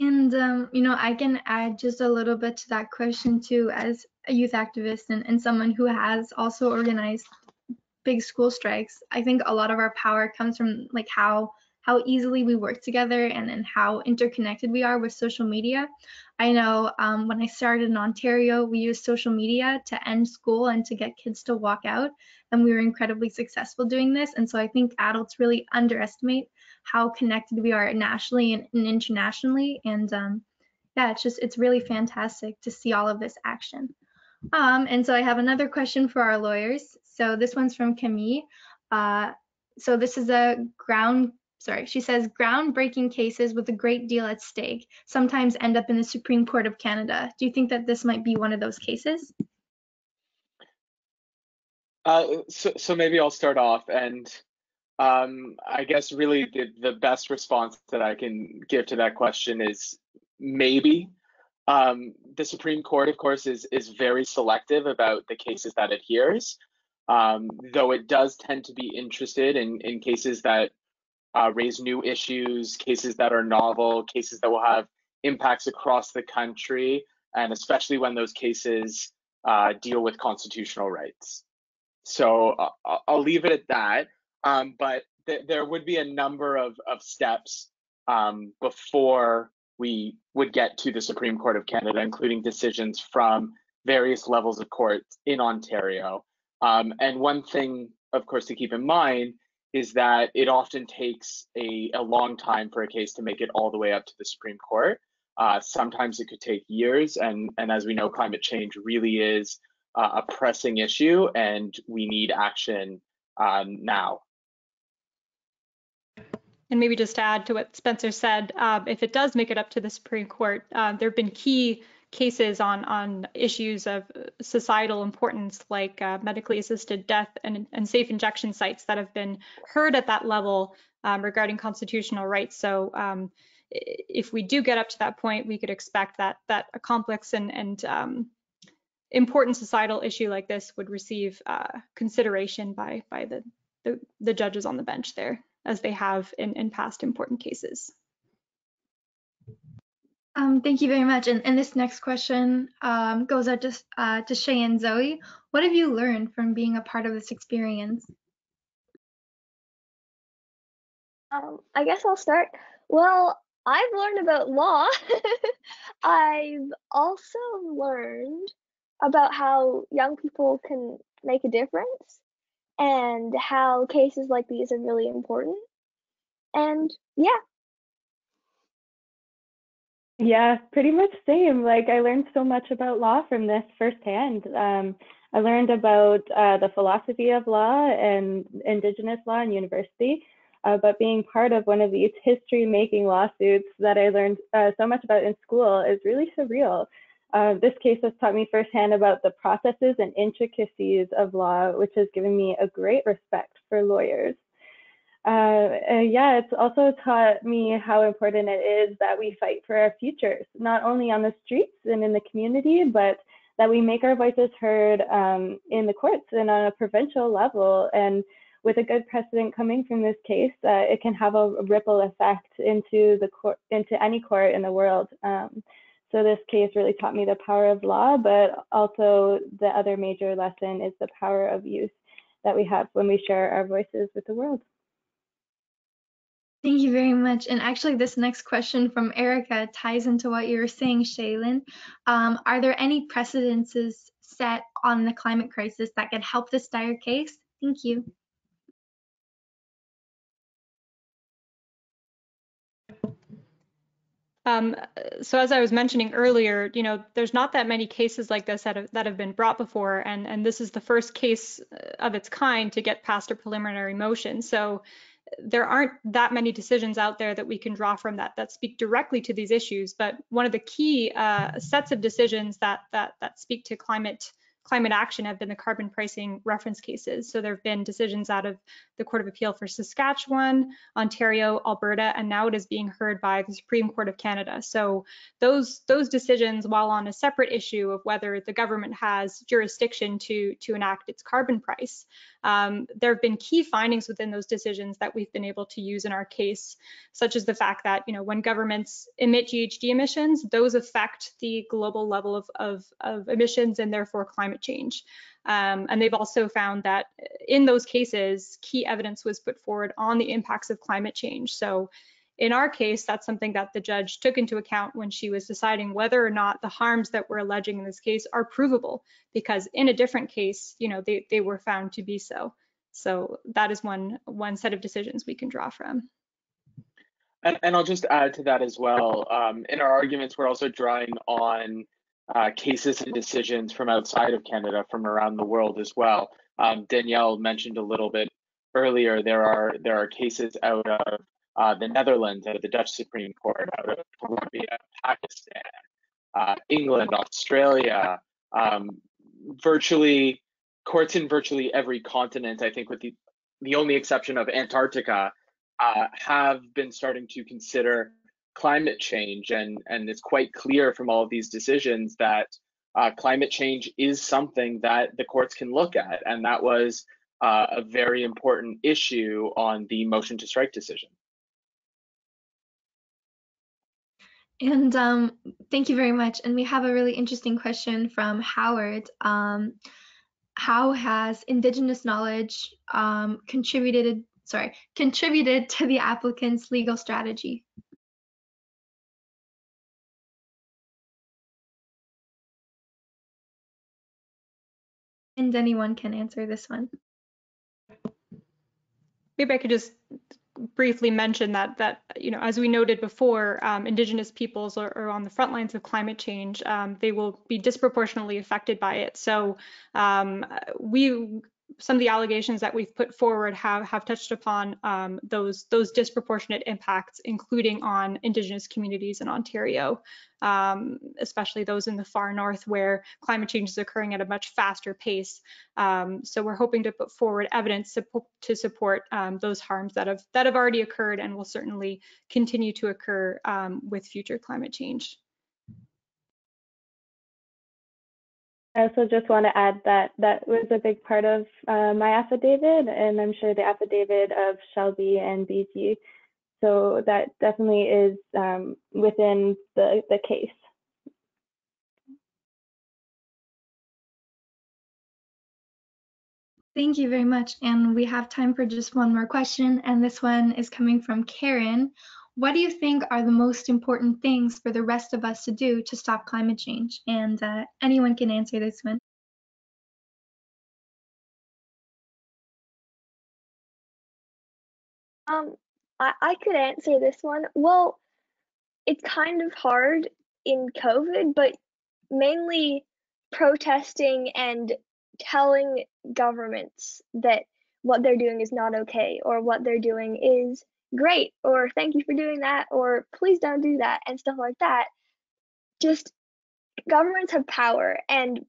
And, I can add just a little bit to that question too, as a youth activist and someone who has also organized big school strikes. I think a lot of our power comes from like how easily we work together and how interconnected we are with social media. I know when I started in Ontario, we used social media to end school and to get kids to walk out, and we were incredibly successful doing this. And so I think adults really underestimate how connected we are nationally and internationally. And yeah, it's really fantastic to see all of this action. And so I have another question for our lawyers. So this one's from Camille. So this is a she says, groundbreaking cases with a great deal at stake sometimes end up in the Supreme Court of Canada. Do you think that this might be one of those cases? So maybe I'll start off, and I guess really the best response that I can give to that question is maybe. The Supreme Court, of course, is very selective about the cases that it hears, though it does tend to be interested in cases that raise new issues, cases that are novel, cases that will have impacts across the country, and especially when those cases deal with constitutional rights. So I'll leave it at that, but there would be a number of steps before we would get to the Supreme Court of Canada, including decisions from various levels of courts in Ontario. And one thing, of course, to keep in mind is that it often takes a long time for a case to make it all the way up to the Supreme Court. Sometimes it could take years, and as we know, climate change really is a pressing issue, and we need action now. And maybe just to add to what Spencer said, if it does make it up to the Supreme Court, there have been key cases on issues of societal importance, like medically assisted death and safe injection sites that have been heard at that level regarding constitutional rights. So if we do get up to that point, we could expect that a complex and important societal issue like this would receive consideration by the judges on the bench there, as they have in past important cases. Thank you very much. And this next question goes out to Shay and Zoe. What have you learned from being a part of this experience? I guess I'll start. Well, I've learned about law. I've also learned about how young people can make a difference, and how cases like these are really important. And yeah, pretty much same. Like, I learned so much about law from this firsthand. I learned about the philosophy of law and Indigenous law in university, but being part of one of these history-making lawsuits that I learned so much about in school is really surreal. This case has taught me firsthand about the processes and intricacies of law, which has given me a great respect for lawyers. Yeah, it's also taught me how important it is that we fight for our futures, not only on the streets and in the community, but that we make our voices heard in the courts and on a provincial level. And with a good precedent coming from this case, it can have a ripple effect into the court, into any court in the world. So this case really taught me the power of law, but also the other major lesson is the power of youth that we have when we share our voices with the world. Thank you very much. And actually, this next question from Erica ties into what you were saying, Shaylin. Are there any precedences set on the climate crisis that could help this dire case? Thank you. So as I was mentioning earlier, you know, there's not that many cases like this that have been brought before, and this is the first case of its kind to get past a preliminary motion. So there aren't that many decisions out there that we can draw from that speak directly to these issues. But one of the key sets of decisions that speak to climate action have been the carbon pricing reference cases. So there have been decisions out of the Court of Appeal for Saskatchewan, Ontario, Alberta, and now it is being heard by the Supreme Court of Canada. So those decisions, while on a separate issue of whether the government has jurisdiction to enact its carbon price, there have been key findings within those decisions that we've been able to use in our case, such as the fact that, you know, when governments emit GHG emissions, those affect the global level of emissions and therefore climate change. And they've also found that in those cases, key evidence was put forward on the impacts of climate change. So in our case, that's something that the judge took into account when she was deciding whether or not the harms that we're alleging in this case are provable, because in a different case, you know, they were found to be so. So that is one set of decisions we can draw from. And I'll just add to that as well. In our arguments, we're also drawing on cases and decisions from outside of Canada, from around the world as well. Danielle mentioned a little bit earlier, there are cases out of the Netherlands, out of the Dutch Supreme Court, out of Colombia, Pakistan, England, Australia, virtually courts in virtually every continent, I think with the only exception of Antarctica, have been starting to consider climate change, and it's quite clear from all of these decisions that climate change is something that the courts can look at, and that was a very important issue on the motion to strike decision. And thank you very much. And we have a really interesting question from Howard. How has Indigenous knowledge contributed to the applicant's legal strategy? And anyone can answer this one. Maybe I could just briefly mention that you know, as we noted before, Indigenous peoples are on the front lines of climate change. They will be disproportionately affected by it. So some of the allegations that we've put forward have touched upon those disproportionate impacts, including on Indigenous communities in Ontario, especially those in the far north where climate change is occurring at a much faster pace. So we're hoping to put forward evidence to support those harms that have already occurred and will certainly continue to occur with future climate change. I also just want to add that was a big part of my affidavit, and I'm sure the affidavit of Shelby and BG. So that definitely is within the case. Thank you very much. And we have time for just one more question. And this one is coming from Karen. What do you think are the most important things for the rest of us to do to stop climate change? And anyone can answer this one. I could answer this one. Well, it's kind of hard in COVID, but mainly protesting and telling governments that what they're doing is not okay, or what they're doing is great, or thank you for doing that, or please don't do that, and stuff like that. Just governments have power,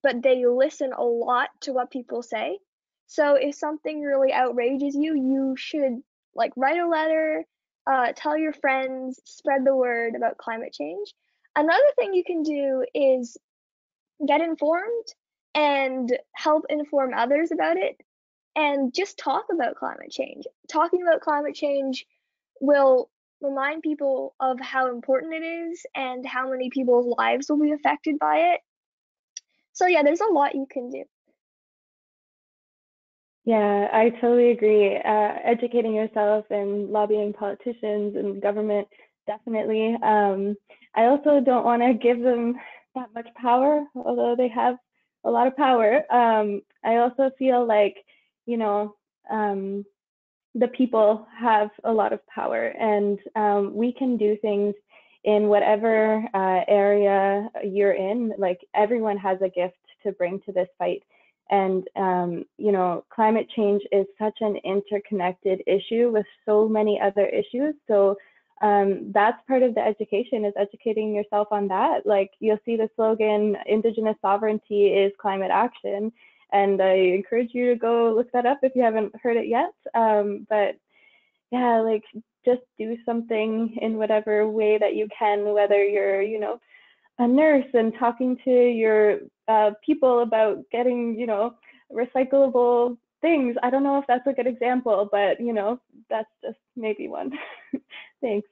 but they listen a lot to what people say. So if something really outrages you, you should like write a letter, tell your friends, spread the word about climate change. Another thing you can do is get informed and help inform others about it. and just talk about climate change. Talking about climate change will remind people of how important it is and how many people's lives will be affected by it. So yeah, there's a lot you can do. Yeah, I totally agree. Educating yourself and lobbying politicians and government, definitely. I also don't want to give them that much power, although they have a lot of power. I also feel like, you know, the people have a lot of power, and we can do things in whatever area you're in. Like, everyone has a gift to bring to this fight. And, you know, climate change is such an interconnected issue with so many other issues. So that's part of the education, is educating yourself on that. Like, you'll see the slogan, Indigenous sovereignty is climate action. And I encourage you to go look that up if you haven't heard it yet. But yeah, like, just do something in whatever way that you can, whether you're, you know, a nurse and talking to your people about getting, you know, recyclable things. I don't know if that's a good example, but, you know, that's just maybe one. Thanks.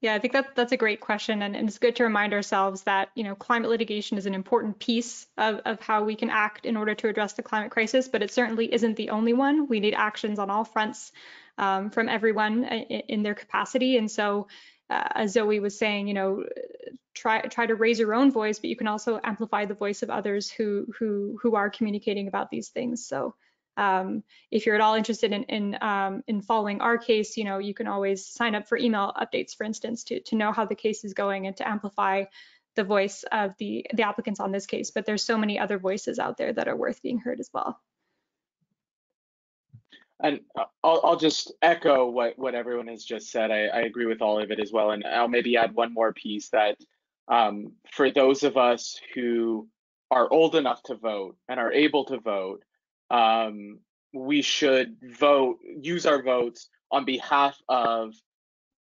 Yeah, I think that's a great question. And it's good to remind ourselves that, you know, climate litigation is an important piece of how we can act in order to address the climate crisis, but it certainly isn't the only one. We need actions on all fronts from everyone in their capacity. And so, as Zoe was saying, you know, try to raise your own voice, but you can also amplify the voice of others who are communicating about these things. So if you're at all interested in following our case, you know, you can always sign up for email updates, for instance, to know how the case is going and to amplify the voice of the applicants on this case. But there's so many other voices out there that are worth being heard as well. And I'll just echo what everyone has just said. I agree with all of it as well. And I'll maybe add one more piece that for those of us who are old enough to vote and are able to vote, we should vote, use our votes on behalf of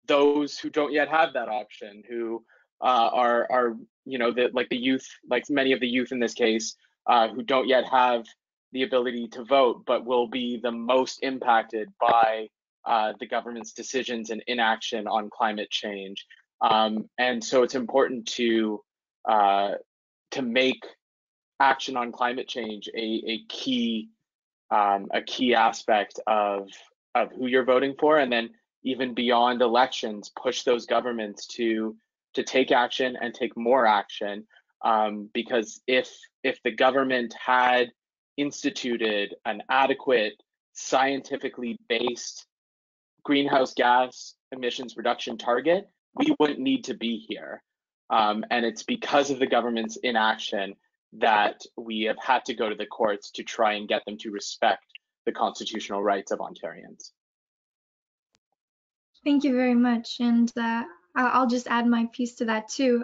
those who don't yet have that option, who are, you know, the youth, like many of the youth in this case, who don't yet have the ability to vote, but will be the most impacted by the government's decisions and inaction on climate change. And so it's important to make action on climate change a key aspect of who you're voting for, and then even beyond elections, push those governments to take action and take more action. Because if the government had instituted an adequate, scientifically based greenhouse gas emissions reduction target, we wouldn't need to be here. And it's because of the government's inaction that we have had to go to the courts to try and get them to respect the constitutional rights of Ontarians. Thank you very much. And I'll just add my piece to that too.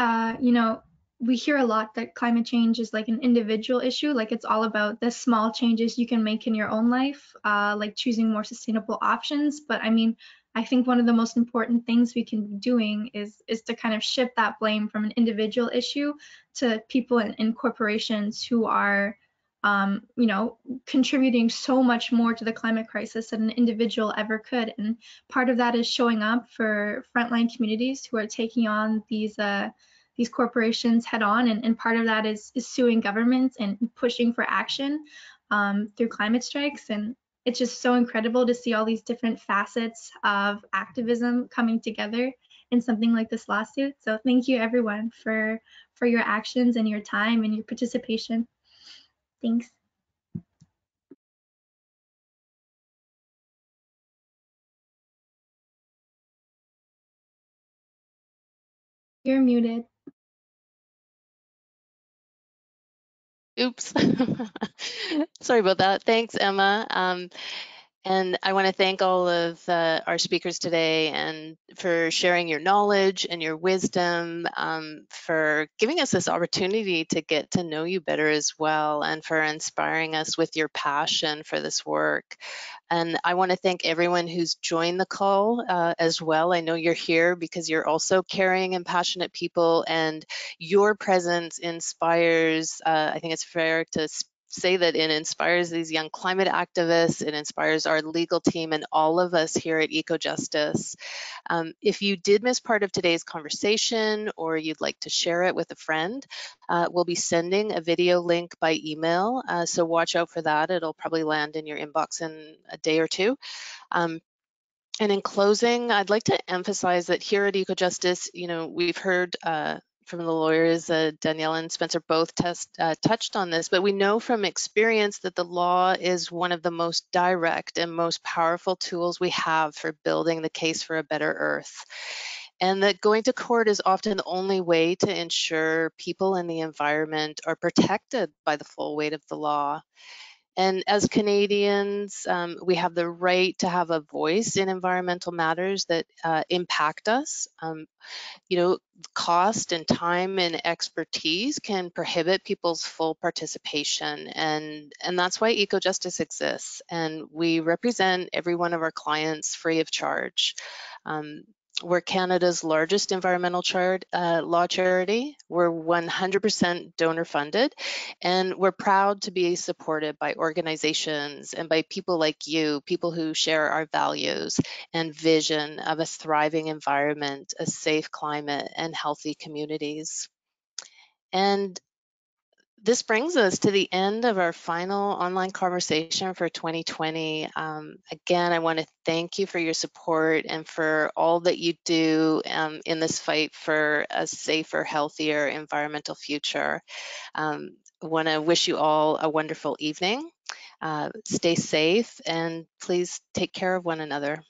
You know, we hear a lot that climate change is like an individual issue, like it's all about the small changes you can make in your own life, like choosing more sustainable options. But I mean, I think one of the most important things we can be doing is to kind of shift that blame from an individual issue to people and corporations who are, you know, contributing so much more to the climate crisis than an individual ever could. And part of that is showing up for frontline communities who are taking on these corporations head on, and part of that is suing governments and pushing for action through climate strikes. And it's just so incredible to see all these different facets of activism coming together in something like this lawsuit. So thank you everyone for your actions and your time and your participation. Thanks. You're muted. Oops, sorry about that. Thanks, Emma. And I want to thank all of our speakers today and for sharing your knowledge and your wisdom, for giving us this opportunity to get to know you better as well, and for inspiring us with your passion for this work. And I want to thank everyone who's joined the call as well. I know you're here because you're also caring and passionate people, and your presence inspires, I think it's fair to say that it inspires these young climate activists, it inspires our legal team and all of us here at Ecojustice. If you did miss part of today's conversation or you'd like to share it with a friend, we'll be sending a video link by email, so watch out for that. It'll probably land in your inbox in a day or two. And in closing, I'd like to emphasize that here at Ecojustice, you know, we've heard from the lawyers, Danielle and Spencer both touched on this, but we know from experience that the law is one of the most direct and most powerful tools we have for building the case for a better earth. And that going to court is often the only way to ensure people and the environment are protected by the full weight of the law. And as Canadians, we have the right to have a voice in environmental matters that impact us. You know, cost and time and expertise can prohibit people's full participation. And that's why Ecojustice exists. And we represent every one of our clients free of charge. We're Canada's largest environmental law charity. We're 100% donor funded, and we're proud to be supported by organizations and by people like you, people who share our values and vision of a thriving environment, a safe climate, and healthy communities. And this brings us to the end of our final online conversation for 2020. Again, I want to thank you for your support and for all that you do in this fight for a safer, healthier environmental future. I want to wish you all a wonderful evening. Stay safe and please take care of one another.